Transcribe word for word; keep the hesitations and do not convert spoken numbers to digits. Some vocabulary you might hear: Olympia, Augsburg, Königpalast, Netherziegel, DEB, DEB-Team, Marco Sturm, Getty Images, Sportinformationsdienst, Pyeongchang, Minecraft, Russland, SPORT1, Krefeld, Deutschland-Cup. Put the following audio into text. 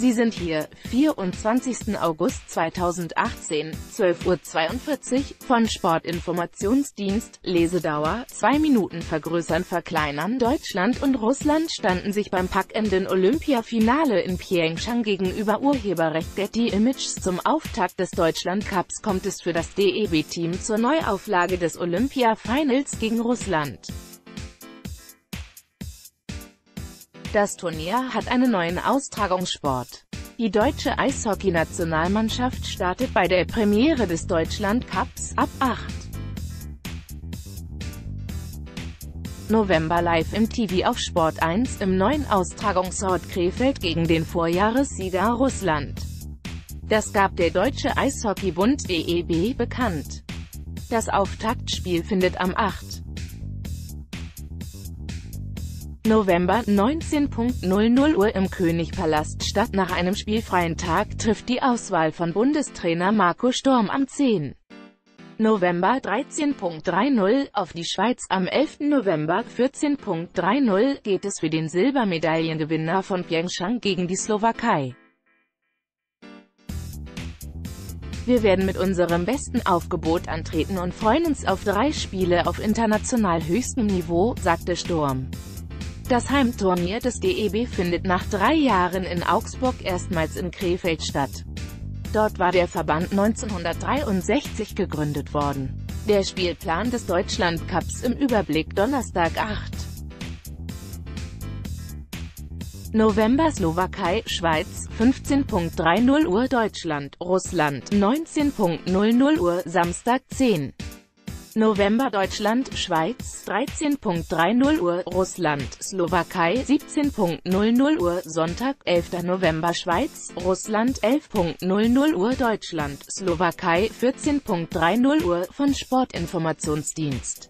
Sie sind hier, vierundzwanzigsten August zweitausendachtzehn, zwölf Uhr zweiundvierzig, von Sportinformationsdienst, Lesedauer, zwei Minuten vergrößern verkleinern. Deutschland und Russland standen sich beim packenden Olympiafinale in Pyeongchang gegenüber. Urheberrecht Get the Images. Zum Auftakt des Deutschland-Cups kommt es für das D E B-Team zur Neuauflage des Olympia-Finals gegen Russland. Das Turnier hat einen neuen Austragungssport. Die deutsche Eishockey-Nationalmannschaft startet bei der Premiere des Deutschland-Cups ab achten November live im T V auf Sport eins im neuen Austragungsort Krefeld gegen den Vorjahressieger Russland. Das gab der Deutsche Eishockeybund D E B bekannt. Das Auftaktspiel findet am achten November neunzehn Uhr im Königpalast statt. Nach einem spielfreien Tag trifft die Auswahl von Bundestrainer Marco Sturm am zehnten November dreizehn Uhr dreißig auf die Schweiz. Am elften November vierzehn Uhr dreißig geht es für den Silbermedaillengewinner von Pyeongchang gegen die Slowakei. Wir werden mit unserem besten Aufgebot antreten und freuen uns auf drei Spiele auf international höchstem Niveau, sagte Sturm. Das Heimturnier des D E B findet nach drei Jahren in Augsburg erstmals in Krefeld statt. Dort war der Verband neunzehnhundertdreiundsechzig gegründet worden. Der Spielplan des Deutschland-Cups im Überblick: Donnerstag achten November Slowakei, Schweiz, fünfzehn Uhr dreißig Deutschland, Russland, neunzehn Uhr Samstag, zehnten November Deutschland, Schweiz, dreizehn Uhr dreißig Russland, Slowakei, siebzehn Uhr Sonntag, elften November Schweiz, Russland, elf Uhr Deutschland, Slowakei, vierzehn Uhr dreißig von Sportinformationsdienst.